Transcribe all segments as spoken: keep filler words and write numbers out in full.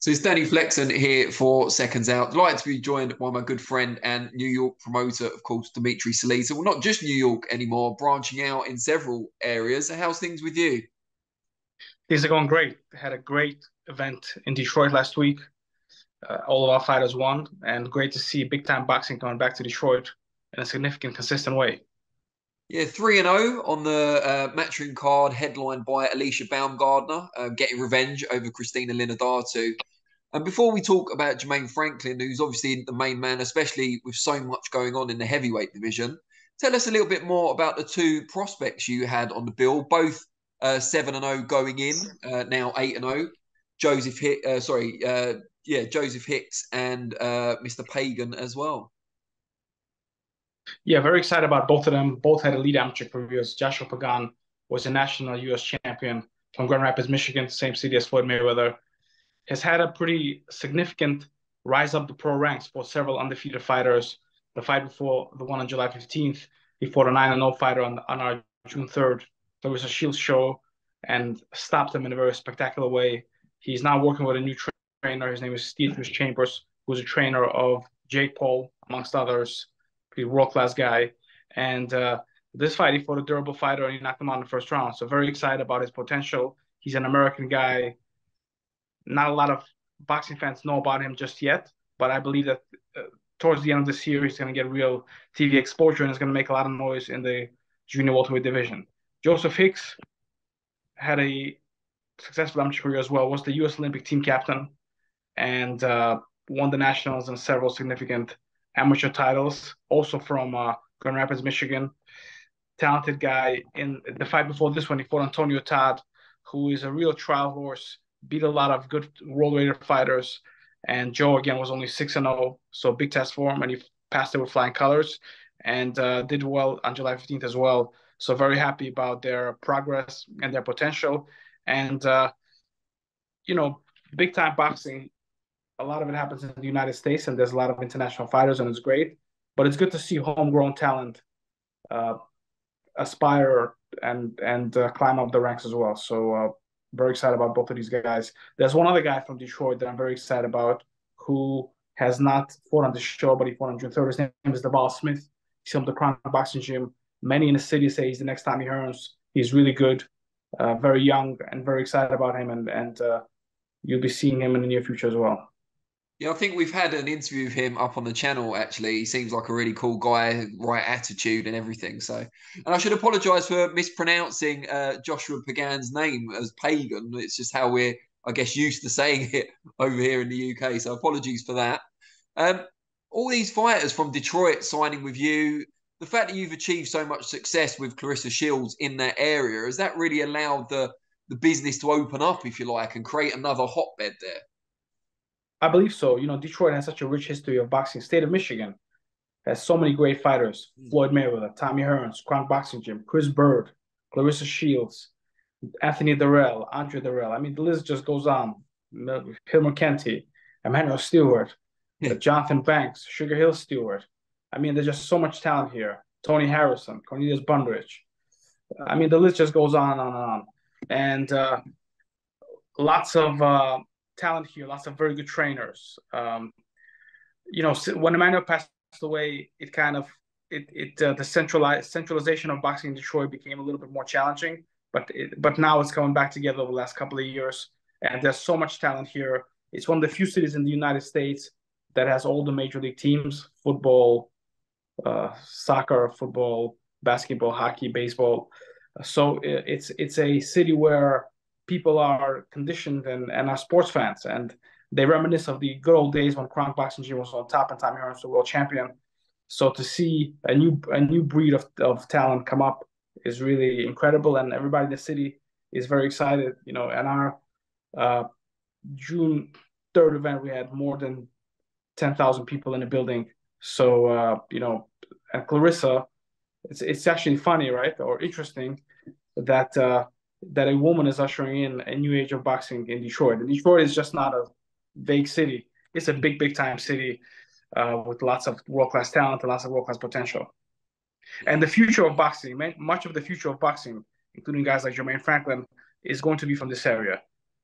So it's Danny Flexen here for Seconds Out. I'd like to be joined by my good friend and New York promoter, of course, Dmitry Salita. Well, not just New York anymore, branching out in several areas. How's things with you? Things are going great. Had a great event in Detroit last week. Uh, all of our fighters won, and great to see big-time boxing coming back to Detroit in a significant, consistent way. Yeah, three and oh on the uh, matchroom card, headlined by Alicia Baumgardner, uh, getting revenge over Christina Linardatu. And before we talk about Jermaine Franklin, who's obviously the main man, especially with so much going on in the heavyweight division, tell us a little bit more about the two prospects you had on the bill, both uh, seven and oh going in, uh, now eight and oh. Joseph Hicks, uh, sorry, uh, yeah, Joseph Hicks and uh, Mister Pagan as well. Yeah, very excited about both of them. Both had elite amateur careers. Joshua Pagan was a national U S champion from Grand Rapids, Michigan, same city as Floyd Mayweather. Has had a pretty significant rise up the pro ranks for several undefeated fighters. The fight before the one on July fifteenth, he fought a nine and oh fighter on, on our June third. There was a Shields show and stopped him in a very spectacular way. He's now working with a new trainer. His name is Stephen Chambers, who's a trainer of Jake Paul, amongst others. World-class guy, and uh, this fight he fought a durable fighter and he knocked him out in the first round. So very excited about his potential. He's an American guy. Not a lot of boxing fans know about him just yet, but I believe that uh, towards the end of this year he's going to get real T V exposure and is going to make a lot of noise in the junior welterweight division. Joseph Hicks had a successful amateur career as well. Was the U S Olympic team captain and uh, won the nationals and several significant amateur titles, also from uh, Grand Rapids, Michigan. Talented guy. In the fight before this one, he fought Antonio Todd, who is a real trial horse, beat a lot of good world rated fighters. And Joe, again, was only six and oh, so big test for him, and he passed it with flying colors and uh, did well on July fifteenth as well. So very happy about their progress and their potential. And, uh, you know, big-time boxing, a lot of it happens in the United States, and there's a lot of international fighters, and it's great. But it's good to see homegrown talent uh, aspire and and uh, climb up the ranks as well. So uh, very excited about both of these guys. There's one other guy from Detroit that I'm very excited about who has not fought on the show, but he fought on June third. His name is Deval Smith. He's from the Crown Boxing Gym. Many in the city say he's the next Tommy Hearns. He's really good, uh, very young, and very excited about him. And, and uh, you'll be seeing him in the near future as well. Yeah, I think we've had an interview of him up on the channel, actually. He seems like a really cool guy, right attitude and everything. So, and I should apologise for mispronouncing uh, Joshua Pagan's name as Pagan. It's just how we're, I guess, used to saying it over here in the U K. So apologies for that. Um, all these fighters from Detroit signing with you, the fact that you've achieved so much success with Claressa Shields in that area, has that really allowed the, the business to open up, if you like, and create another hotbed there? I believe so. You know, Detroit has such a rich history of boxing. State of Michigan has so many great fighters. Floyd Mayweather, Tommy Hearns, Crown Boxing Gym, Chris Bird, Claressa Shields, Anthony Darrell, Andre Darrell. I mean, the list just goes on. Phil McKenzie, Emmanuel Stewart, yeah. Jonathan Banks, Sugar Hill Stewart. I mean, there's just so much talent here. Tony Harrison, Cornelius Bundridge. I mean, the list just goes on and on and on. And uh, lots of... Uh, talent here, lots of very good trainers. Um, you know, when Emmanuel passed away, it kind of, it, it uh, the centralized centralization of boxing in Detroit became a little bit more challenging, but it, but now it's coming back together over the last couple of years, and there's so much talent here. It's one of the few cities in the United States that has all the major league teams, football, uh, soccer, football, basketball, hockey, baseball. So it, it's it's a city where people are conditioned and, and are sports fans, and they reminisce of the good old days when Crown Boxing Gym was on top and Tommy Hearns was the world champion. So to see a new a new breed of, of talent come up is really incredible, and everybody in the city is very excited. You know, and our uh, June third event, we had more than ten thousand people in the building. So uh, you know, and Claressa, it's it's actually funny, right, or interesting that. Uh, that a woman is ushering in a new age of boxing in Detroit. And Detroit is just not a vague city. It's a big, big-time city uh, with lots of world-class talent and lots of world-class potential. And the future of boxing, much of the future of boxing, including guys like Jermaine Franklin, is going to be from this area.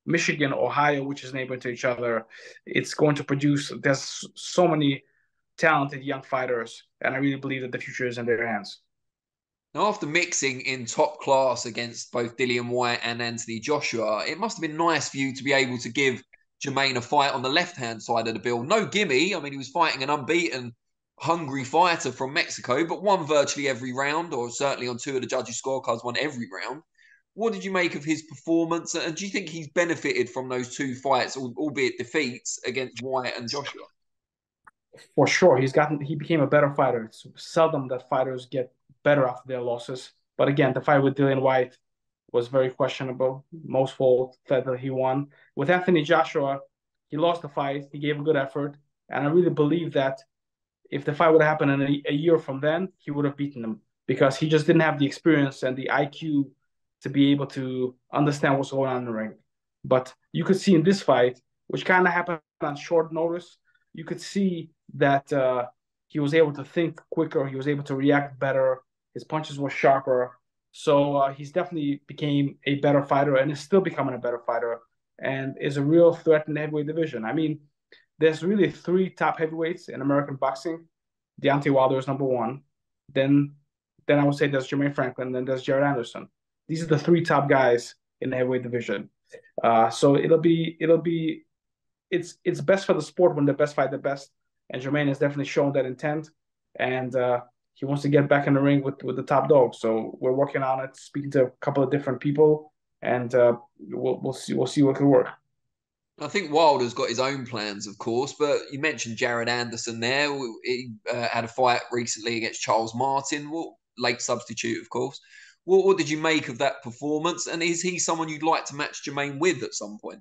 Michigan, Ohio, which is neighboring to each other. It's going to produce, there's so many talented young fighters, and I really believe that the future is in their hands. Now, after mixing in top class against both Dillian Whyte and Anthony Joshua, it must have been nice for you to be able to give Jermaine a fight on the left-hand side of the bill. No gimme. I mean, he was fighting an unbeaten, hungry fighter from Mexico, but won virtually every round, or certainly on two of the judges' scorecards, won every round. What did you make of his performance? And do you think he's benefited from those two fights, albeit defeats, against Wyatt and Joshua? For sure. He's gotten, he became a better fighter. It's seldom that fighters get better after their losses. But again, the fight with Dillian Whyte was very questionable. Most folk said that he won. With Anthony Joshua, he lost the fight. He gave a good effort. And I really believe that if the fight would happen in a, a year from then, he would have beaten him, because he just didn't have the experience and the I Q to be able to understand what's going on in the ring. But you could see in this fight, which kind of happened on short notice, you could see that uh, he was able to think quicker. He was able to react better. His punches were sharper. So uh, he's definitely became a better fighter and is still becoming a better fighter, and is a real threat in the heavyweight division. I mean, there's really three top heavyweights in American boxing. Deontay Wilder is number one. Then, then I would say there's Jermaine Franklin. Then there's Jared Anderson. These are the three top guys in the heavyweight division. Uh, so it'll be, it'll be, it's it's best for the sport when the best fight the best. And Jermaine has definitely shown that intent, and uh, he wants to get back in the ring with with the top dog. So we're working on it, speaking to a couple of different people, and uh, we'll we'll see we'll see what can work. I think Wilder's got his own plans, of course, but you mentioned Jared Anderson there. He uh, had a fight recently against Charles Martin, well, late substitute, of course. What, what did you make of that performance? And is he someone you'd like to match Jermaine with at some point?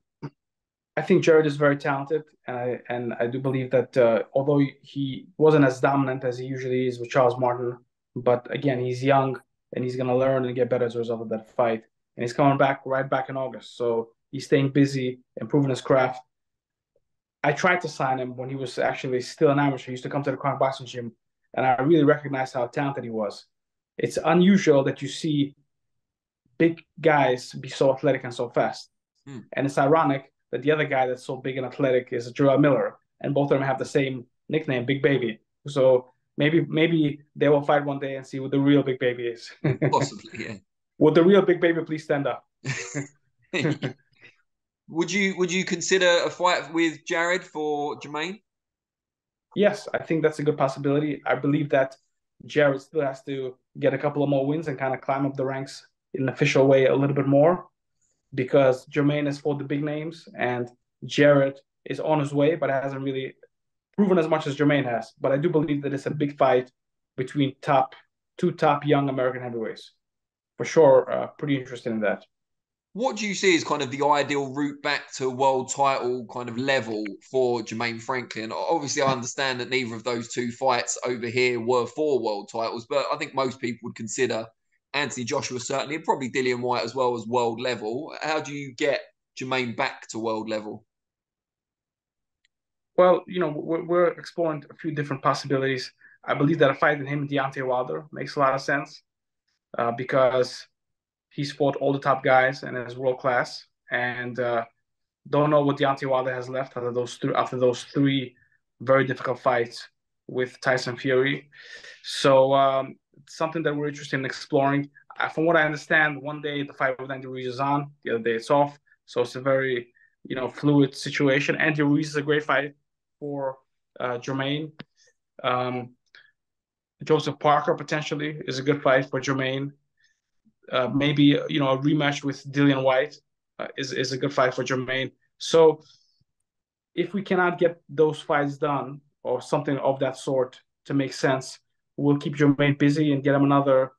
I think Jared is very talented, and I, and I do believe that uh, although he wasn't as dominant as he usually is with Charles Martin, but again, he's young, and he's going to learn and get better as a result of that fight. And he's coming back right back in August, so he's staying busy, improving his craft. I tried to sign him when he was actually still an amateur. He used to come to the Crown Boxing Gym, and I really recognized how talented he was. It's unusual that you see big guys be so athletic and so fast. Mm. And it's ironic that the other guy that's so big and athletic is Jarrell Miller, and both of them have the same nickname, Big Baby. So maybe maybe they will fight one day and see what the real Big Baby is. Possibly, yeah. Would the real Big Baby please stand up? Would you would you consider a fight with Jared for Jermaine? Yes, I think that's a good possibility. I believe that Jared still has to get a couple of more wins and kind of climb up the ranks in an official way a little bit more, because Jermaine is for the big names and Jared is on his way, but hasn't really proven as much as Jermaine has. But I do believe that it's a big fight between top two top young American heavyweights. For sure, uh, pretty interested in that. What do you see as kind of the ideal route back to world title kind of level for Jermaine Franklin? Obviously, I understand that neither of those two fights over here were for world titles, but I think most people would consider Anthony Joshua certainly, and probably Dillian Whyte as well, as world level. How do you get Jermaine back to world level? Well, you know, we're, we're exploring a few different possibilities. I believe that a fight with him and Deontay Wilder makes a lot of sense uh, because he's fought all the top guys and is world class. And uh, don't know what Deontay Wilder has left after those three after those three very difficult fights with Tyson Fury. So um, something that we're interested in exploring. Uh, from what I understand, one day the fight with Andy Ruiz is on, the other day it's off. So it's a very you know fluid situation. Andy Ruiz is a great fight for uh, Jermaine. Um, Joseph Parker potentially is a good fight for Jermaine. Uh, maybe you know a rematch with Dillian Whyte uh, is is a good fight for Jermaine. So if we cannot get those fights done or something of that sort to make sense, we'll keep Jermaine busy and get him another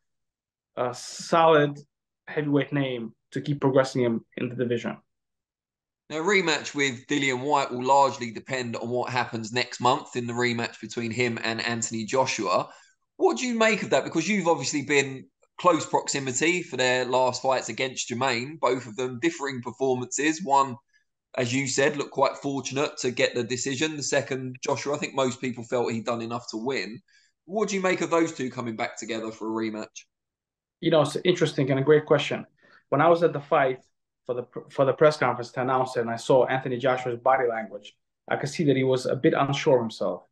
uh, solid heavyweight name to keep progressing him in the division. Now, a rematch with Dillian Whyte will largely depend on what happens next month in the rematch between him and Anthony Joshua. What do you make of that? Because you've obviously been close proximity for their last fights against Jermaine, both of them differing performances. One, as you said, looked quite fortunate to get the decision. The second, Joshua, I think most people felt he'd done enough to win. What do you make of those two coming back together for a rematch? You know, it's interesting and a great question. When I was at the fight, for the for the press conference to announce it, and I saw Anthony Joshua's body language. I could see that he was a bit unsure of himself.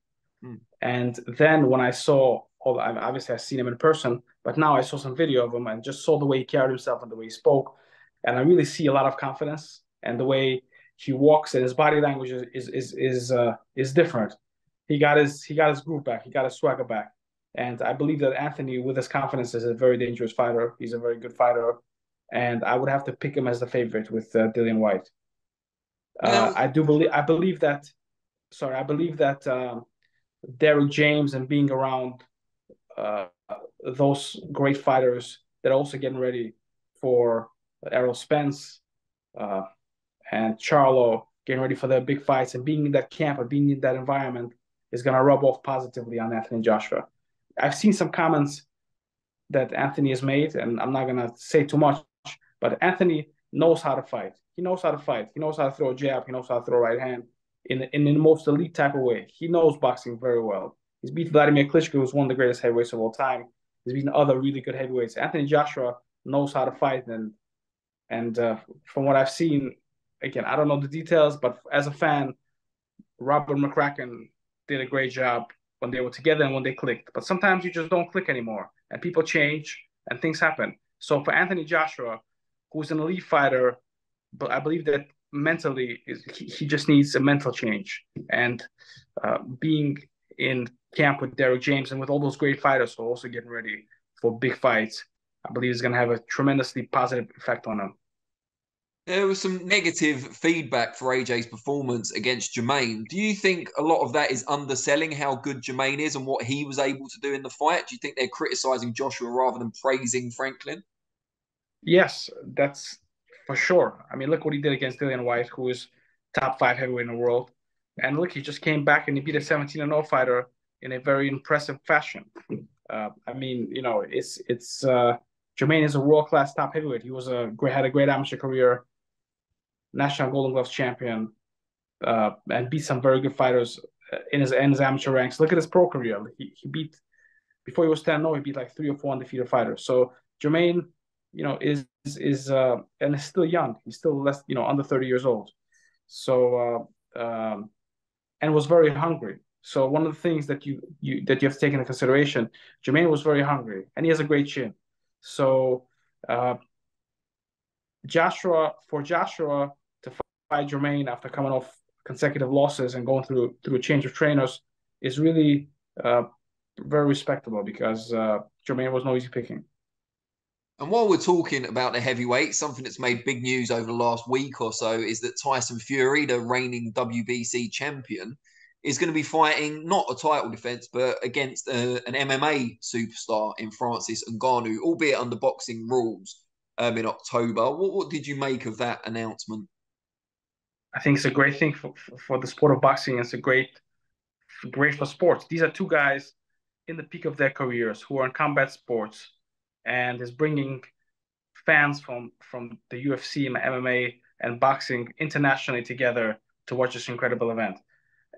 Mm. And then when I saw, all, obviously I've seen him in person, but now I saw some video of him and just saw the way he carried himself and the way he spoke. And I really see a lot of confidence, and the way he walks and his body language is is is is, uh, is different. He got his he got his groove back. He got his swagger back. And I believe that Anthony, with his confidence, is a very dangerous fighter. He's a very good fighter. And I would have to pick him as the favorite with uh, Dillian Whyte. Uh, I do believe I believe that. Sorry, I believe that um, Derrick James and being around uh, those great fighters that are also getting ready for Errol Spence uh, and Charlo, getting ready for their big fights, and being in that camp and being in that environment is going to rub off positively on Anthony Joshua. I've seen some comments that Anthony has made, and I'm not going to say too much, but Anthony knows how to fight. He knows how to fight. He knows how to throw a jab. He knows how to throw a right hand in, in, in the most elite type of way. He knows boxing very well. He's beat Vladimir Klitschko, who's one of the greatest heavyweights of all time. He's beaten other really good heavyweights. Anthony Joshua knows how to fight, and and uh, from what I've seen, again, I don't know the details, but as a fan, Robert McCracken did a great job when they were together and when they clicked. But sometimes you just don't click anymore, and people change and things happen. So for Anthony Joshua, who's an elite fighter, but I believe that mentally is, he, he just needs a mental change. And uh, being in camp with Derrick James and with all those great fighters who are also getting ready for big fights, I believe is going to have a tremendously positive effect on him. There was some negative feedback for A J's performance against Jermaine. Do you think a lot of that is underselling how good Jermaine is and what he was able to do in the fight? Do you think they're criticizing Joshua rather than praising Franklin? Yes, that's for sure. I mean, look what he did against Dillian Whyte, who is top five heavyweight in the world. And look, he just came back and he beat a seventeen and oh fighter in a very impressive fashion. Uh, I mean, you know, it's... it's uh, Jermaine is a world-class top heavyweight. He was a great, had a great amateur career. National Golden Gloves champion, uh, and beat some very good fighters in his, in his amateur ranks. Look at his pro career. He, he beat, before he was ten and oh, he beat like three or four undefeated fighters. So Jermaine, you know, is, is uh, and is still young. He's still less, you know, under thirty years old. So, uh, um, and was very hungry. So one of the things that you, you, that you have to take into consideration, Jermaine was very hungry, and he has a great chin. So uh, Joshua, for Joshua, Jermaine after coming off consecutive losses and going through through a change of trainers is really uh, very respectable, because uh, Jermaine was no easy picking. And while we're talking about the heavyweight, something that's made big news over the last week or so is that Tyson Fury, the reigning W B C champion, is going to be fighting not a title defense, but against uh, an M M A superstar in Francis Ngannou, albeit under boxing rules, um, in October. What, what did you make of that announcement? I think it's a great thing for, for, for the sport of boxing. It's a great, great for sports. These are two guys in the peak of their careers who are in combat sports, and is bringing fans from, from the U F C and the M M A and boxing internationally together to watch this incredible event.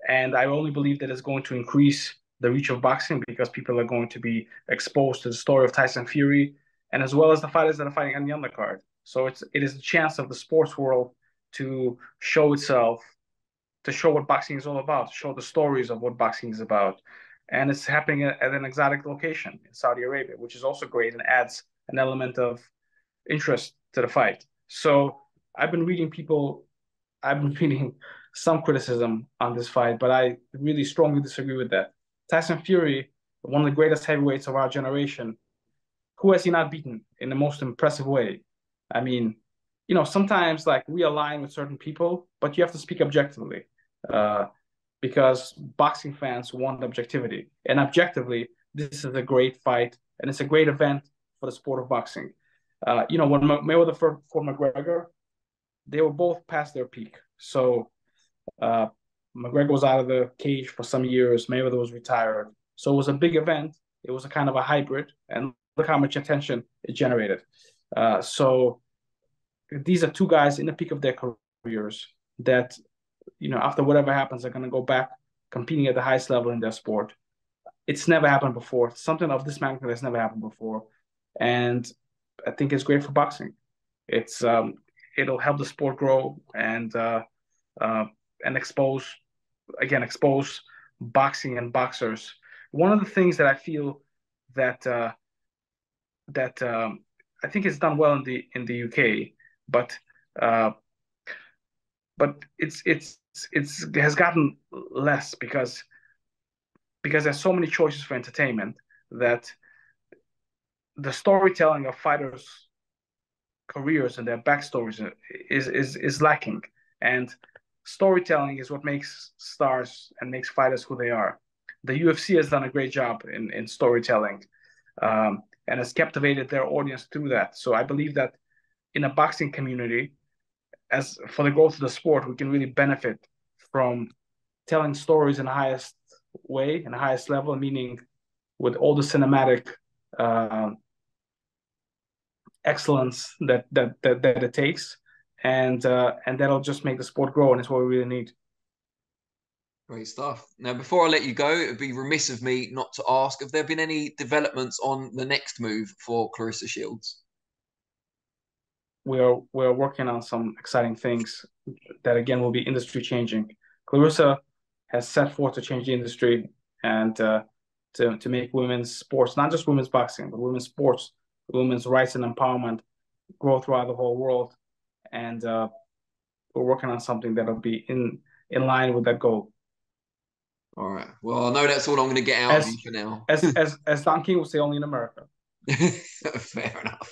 And I only believe that it's going to increase the reach of boxing, because people are going to be exposed to the story of Tyson Fury, and as well as the fighters that are fighting on the undercard. So it's, it is a chance of the sports world to show itself, to show what boxing is all about, show the stories of what boxing is about. And it's happening at, at an exotic location in Saudi Arabia, which is also great and adds an element of interest to the fight. So I've been reading people, I've been reading some criticism on this fight, but I really strongly disagree with that. Tyson Fury, one of the greatest heavyweights of our generation, who has he not beaten in the most impressive way? I mean, you know, sometimes like we align with certain people, but you have to speak objectively, uh, because boxing fans want objectivity. And objectively, this is a great fight, and it's a great event for the sport of boxing. Uh, you know, when Mayweather fought McGregor, they were both past their peak. So uh, McGregor was out of the cage for some years. Mayweather was retired. So it was a big event. It was a kind of a hybrid, and look how much attention it generated. Uh, so... These are two guys in the peak of their careers that, you know, after whatever happens, are going to go back competing at the highest level in their sport. It's never happened before. Something of this magnitude has never happened before. And I think it's great for boxing. It's um, it'll help the sport grow and uh, uh, and expose, again, expose boxing and boxers. One of the things that I feel that uh, that um, I think it's done well in the in the U K, but uh, but it's it's it's it has gotten less because because there's so many choices for entertainment that the storytelling of fighters' careers and their backstories is is is lacking, and storytelling is what makes stars and makes fighters who they are. The U F C has done a great job in in storytelling, um, and has captivated their audience through that. So I believe that in a boxing community, as for the growth of the sport, we can really benefit from telling stories in the highest way, in the highest level, meaning with all the cinematic uh, excellence that, that that that it takes, and uh, and that'll just make the sport grow, and it's what we really need. Great stuff. Now, before I let you go, it would be remiss of me not to ask, have there been any developments on the next move for Claressa Shields? We are we are working on some exciting things that, again, will be industry changing. Claressa has set forth to change the industry and uh, to to make women's sports, not just women's boxing, but women's sports, women's rights and empowerment, grow throughout the whole world. And uh, we're working on something that'll be in in line with that goal. All right. Well, I know that's all I'm going to get out as, of you for now. As as as Don King will say, only in America. Fair enough.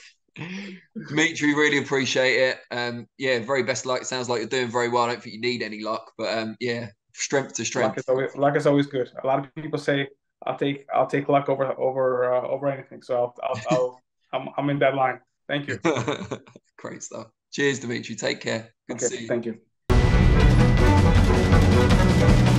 Dmitry, really appreciate it. Um, yeah, very best luck. It sounds like you're doing very well. I don't think you need any luck, but um, yeah, strength to strength. Luck is always, luck is always good. A lot of people say I'll take I'll take luck over over uh, over anything. So I'll I'll, I'll I'm I'm in that line. Thank you. Great stuff. Cheers, Dmitry. Take care. Good okay, to see you. Thank you.